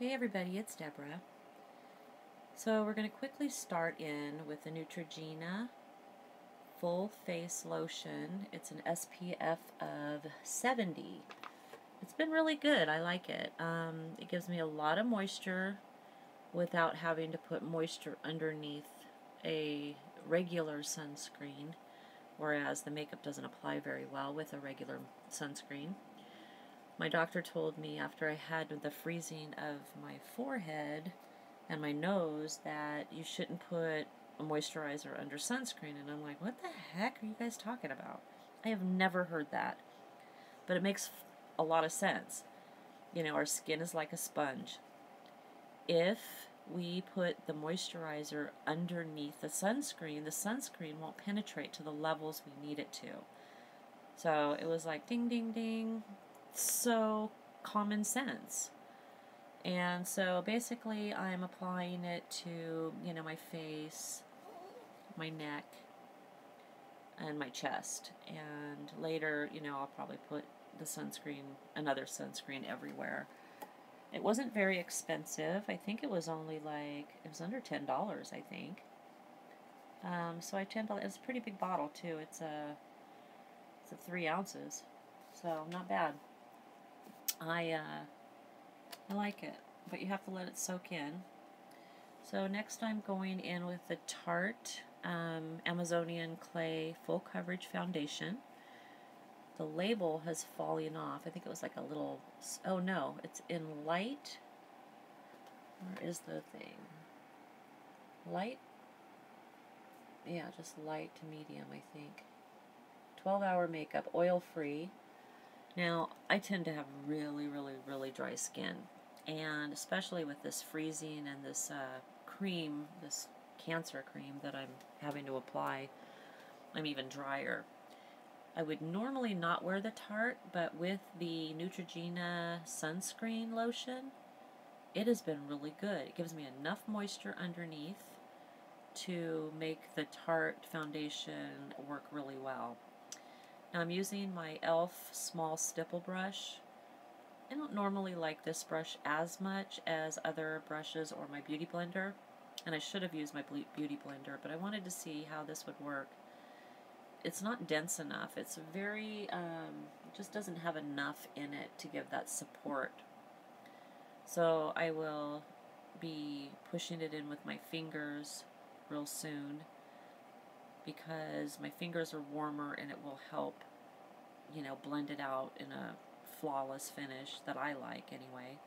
Hey everybody, it's Deborah. So we're going to quickly start in with the Neutrogena Full Face Lotion. It's an SPF of 70. It's been really good. I like it. It gives me a lot of moisture without having to put moisture underneath a regular sunscreen, whereas the makeup doesn't apply very well with a regular sunscreen. My doctor told me after I had the freezing of my forehead and my nose that you shouldn't put a moisturizer under sunscreen, and I'm like, what the heck are you guys talking about? I have never heard that, but it makes a lot of sense. You know, our skin is like a sponge. If we put the moisturizer underneath the sunscreen won't penetrate to the levels we need it to. So it was like ding, ding, ding. So common sense. And so basically I'm applying it to, you know, my face, my neck, and my chest. And later, you know, I'll probably put the sunscreen, another sunscreen, everywhere. It wasn't very expensive. I think it was only like, it was under $10, I think. So I tend to, it's a pretty big bottle too. It's a 3 ounces. So not bad. I like it, but you have to let it soak in. So next I'm going in with the Tarte Amazonian Clay Full Coverage Foundation. The label has fallen off. I think it was like a little, oh no, it's in light. Where is the thing? Light? Yeah, just light to medium, I think. 12-hour makeup, oil-free. Now, I tend to have really, really, really dry skin, and especially with this freezing and this cream, this cancer cream that I'm having to apply, I'm even drier. I would normally not wear the Tarte, but with the Neutrogena sunscreen lotion, it has been really good. It gives me enough moisture underneath to make the Tarte foundation work really well. Now I'm using my ELF small stipple brush. I don't normally like this brush as much as other brushes or my Beauty Blender, and I should have used my Beauty Blender, but I wanted to see how this would work. It's not dense enough. It's very, just doesn't have enough in it to give that support. So I will be pushing it in with my fingers real soon, because my fingers are warmer and it will help, you know, blend it out in a flawless finish that I like anyway.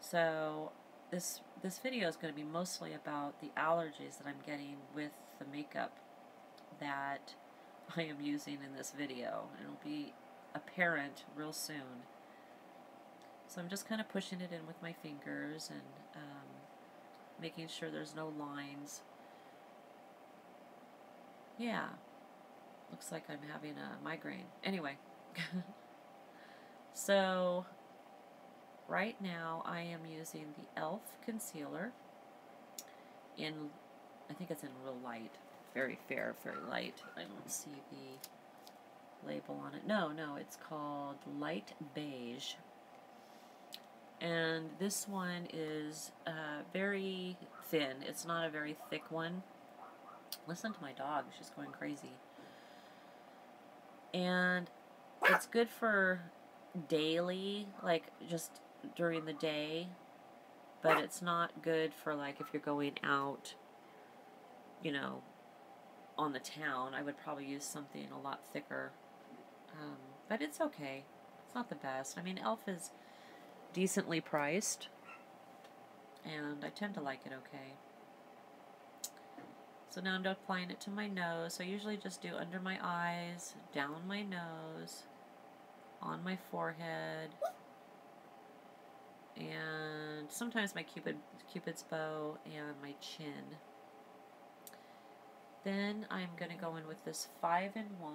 So this video is going to be mostly about the allergies that I'm getting with the makeup that I am using in this video. It'll be apparent real soon. So I'm just kind of pushing it in with my fingers and making sure there's no lines. Yeah, looks like I'm having a migraine. Anyway, so right now I am using the ELF concealer in, I think it's in real light, very fair, very light. I don't see the label on it. No, it's called Light Beige. And this one is very thin. It's not a very thick one. Listen to my dog, she's going crazy. And it's good for daily, like just during the day, but it's not good for like if you're going out, you know, on the town. I would probably use something a lot thicker, but it's okay. It's not the best. I mean, ELF is decently priced, and I tend to like it okay. So now I'm applying it to my nose. So I usually just do under my eyes, down my nose, on my forehead, and sometimes my Cupid's bow and my chin. Then I'm going to go in with this 5-in-1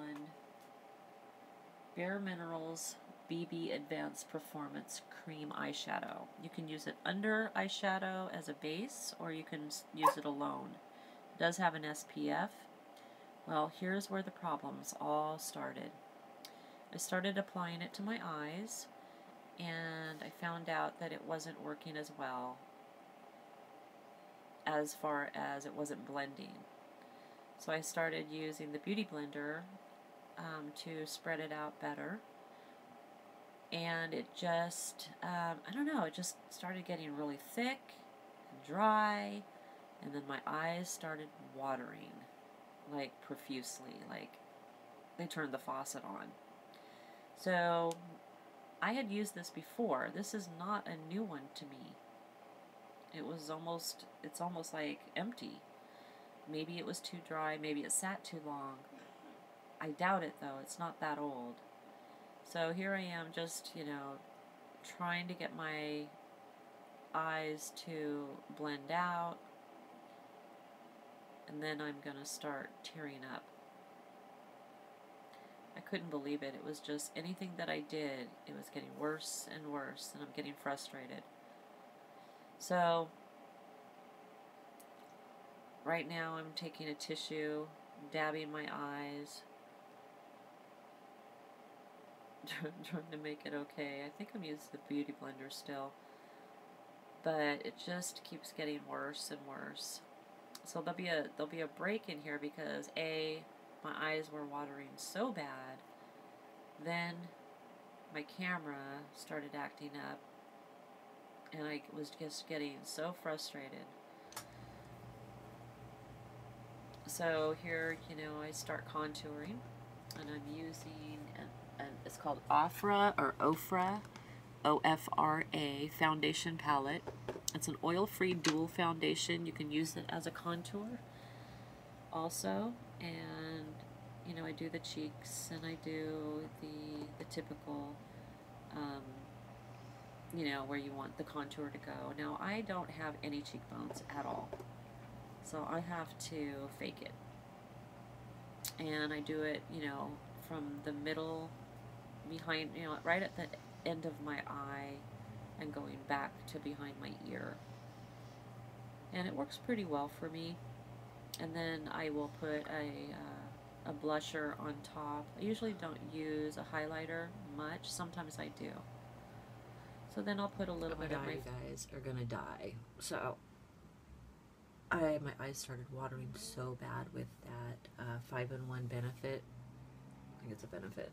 Bare Minerals BB Advanced Performance Cream Eyeshadow. You can use it under eyeshadow as a base, or you can use it alone. Does have an SPF. Well, here's where the problems all started. I started applying it to my eyes, and I found out that it wasn't working as well as far as it wasn't blending. So I started using the Beauty Blender to spread it out better, and it just, I don't know, it just started getting really thick and dry, and then my eyes started watering, like, profusely, like they turned the faucet on. So I had used this before. This is not a new one to me. It was almost, it's almost like empty. Maybe it was too dry, maybe it sat too long. I doubt it though, it's not that old. So here I am just, you know, trying to get my eyes to blend out, and then I'm gonna start tearing up. I couldn't believe it. It was just anything that I did, it was getting worse and worse, and I'm getting frustrated. So right now I'm taking a tissue, dabbing my eyes, trying to make it okay. I think I'm using the Beauty Blender still, but it just keeps getting worse and worse. So there'll be a break in here because my eyes were watering so bad, then my camera started acting up, and I was just getting so frustrated. So here, you know, I start contouring, and I'm using, it's called Ofra, or Ofra, O-F-R-A, foundation palette. It's an oil-free dual foundation. You can use it as a contour also, and, you know, I do the cheeks, and I do the typical, you know, where you want the contour to go. Now, I don't have any cheekbones at all, so I have to fake it. And I do it, you know, from the middle, behind, you know, right at the end of my eye and going back to behind my ear. And it works pretty well for me. And then I will put a blusher on top. I usually don't use a highlighter much. Sometimes I do. So then I'll put a little bit of my... You guys are gonna die. So my eyes started watering so bad with that 5-in-1 Benefit. I think it's a Benefit.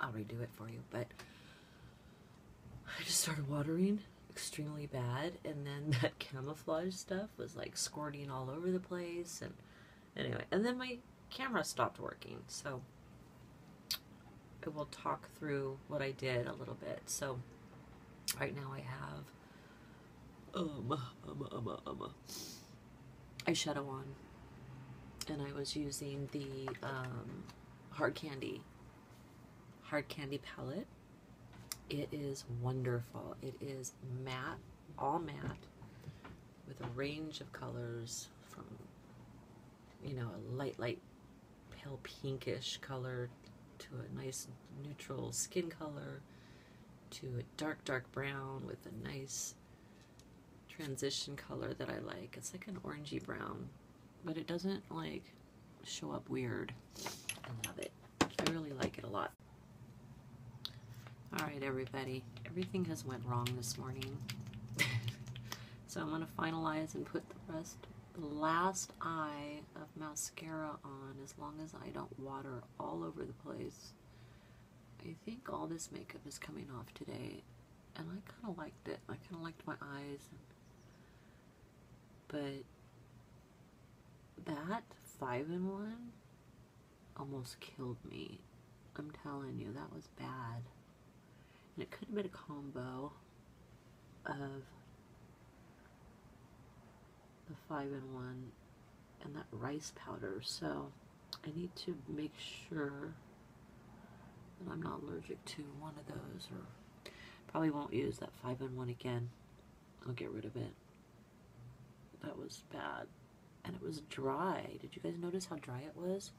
I'll redo it for you, but I just started watering extremely bad, and then that camouflage stuff was like squirting all over the place, and anyway, and then my camera stopped working. So I will talk through what I did a little bit. So right now I have eyeshadow on, and I was using the Hard Candy palette. It is wonderful. It is matte, all matte, with a range of colors from, you know, a light pale pinkish color to a nice neutral skin color to a dark brown with a nice transition color that I like. It's like an orangey brown, but it doesn't like show up weird. I love it. I really like it a lot. Alright everybody, everything has went wrong this morning. So I'm going to finalize and put the last eye of mascara on, as long as I don't water all over the place. I think all this makeup is coming off today, and I kind of liked it. I kind of liked my eyes. But that 5-in-1 almost killed me. I'm telling you, that was bad. And it could have been a combo of the 5-in-1 and that rice powder. So I need to make sure that I'm not allergic to one of those, or probably won't use that 5-in-1 again. I'll get rid of it. That was bad. And it was dry. Did you guys notice how dry it was?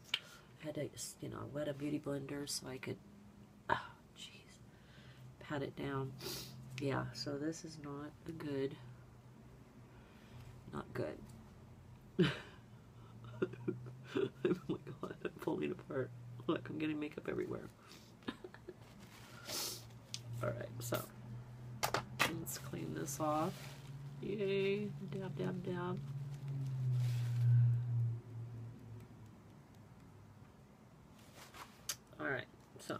I had to, you know, wet a Beauty Blender so I could pat it down. Yeah, so this is not a good, not good. Oh my god, I'm falling apart. Look, I'm getting makeup everywhere. Alright, so this off. Yay, dab, dab, dab. Alright, so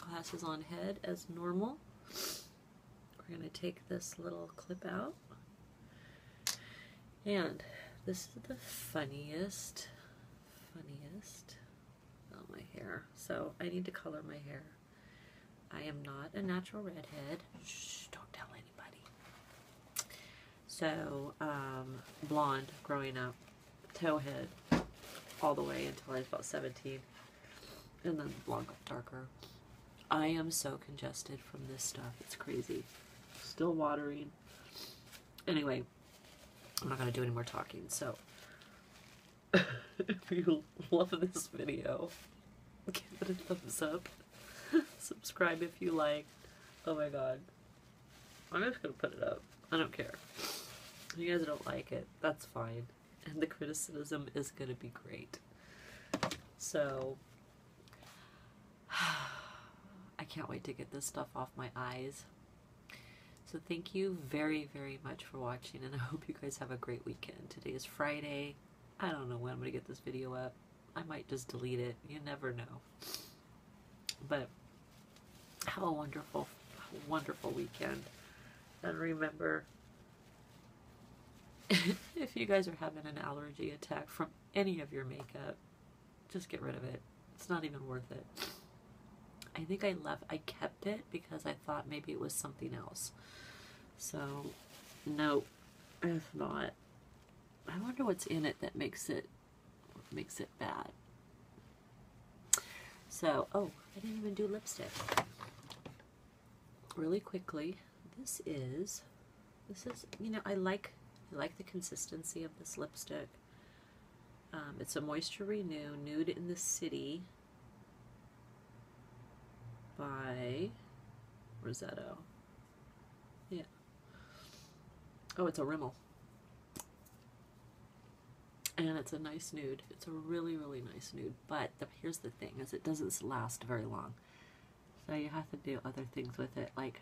glasses on head as normal. We're going to take this little clip out. And this is the funniest. Oh, my hair. So I need to color my hair. I am not a natural redhead. Shh, don't tell anybody. So, blonde growing up, towhead all the way until I was about 17. And then blonde got darker. I am so congested from this stuff. It's crazy. Still watering. Anyway, I'm not going to do any more talking. So, if you love this video, give it a thumbs up. Subscribe if you like. Oh my god. I'm just going to put it up. I don't care. If you guys don't like it, that's fine. And the criticism is going to be great. So, I can't wait to get this stuff off my eyes. So thank you very, very much for watching, and I hope you guys have a great weekend. Today is Friday. I don't know when I'm going to get this video up. I might just delete it. You never know. But have a wonderful, wonderful weekend. And remember, if you guys are having an allergy attack from any of your makeup, just get rid of it. It's not even worth it. I think I kept it because I thought maybe it was something else. So, no, it's not. I wonder what's in it that makes it bad. So, oh, I didn't even do lipstick. Really quickly, this is, you know, I like the consistency of this lipstick. It's a Moisture Renew Nude in the City by Rosetto. Yeah. Oh, it's a Rimmel. And it's a nice nude. It's a really, really nice nude. But here's the thing, is it doesn't last very long. So you have to do other things with it, like